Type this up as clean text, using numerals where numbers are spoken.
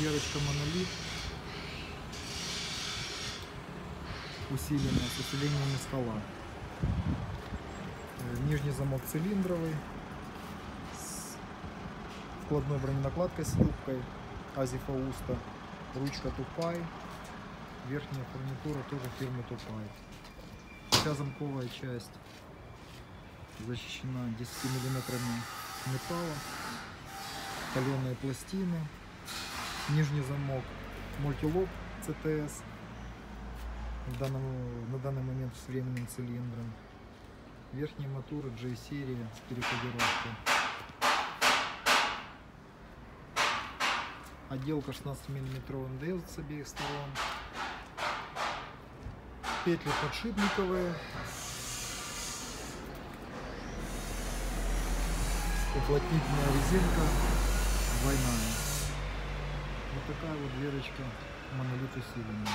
Верочка Монолит. Усиленная, с усилениями стола. Нижний замок цилиндровый. С вкладной броненакладкой с юбкой. Азифауста. Ручка Тупай. Верхняя фурнитура тоже фирмы Тупай. Вся замковая часть защищена 10 миллиметрами металла. Каленые пластины. Нижний замок мультилок CTS. На данный момент с временным цилиндром. Верхние моторы J-серии с перекодировкой. Отделка 16-мм ND с обеих сторон. Петли подшипниковые. Уплотнительная резинка двойная. Вот такая вот Верочка Монолит усиленная.